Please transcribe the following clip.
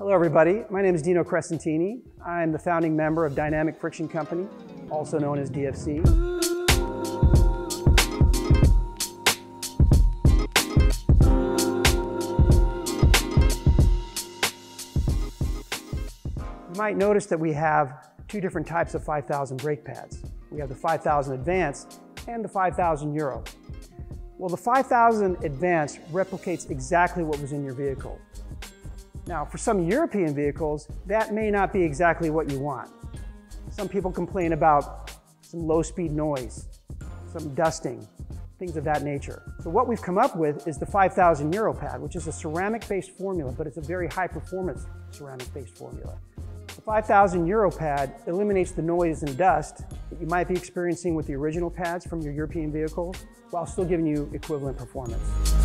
Hello everybody, my name is Dino Crescentini. I'm the founding member of Dynamic Friction Company, also known as DFC. You might notice that we have two different types of 5000 brake pads. We have the 5000 Advanced and the 5000 Euro. Well, the 5000 Advanced replicates exactly what was in your vehicle. Now, for some European vehicles, that may not be exactly what you want. Some people complain about some low-speed noise, some dusting, things of that nature. So what we've come up with is the 5000 Euro pad, which is a ceramic-based formula, but it's a very high-performance ceramic-based formula. The 5000 Euro pad eliminates the noise and dust that you might be experiencing with the original pads from your European vehicles, while still giving you equivalent performance.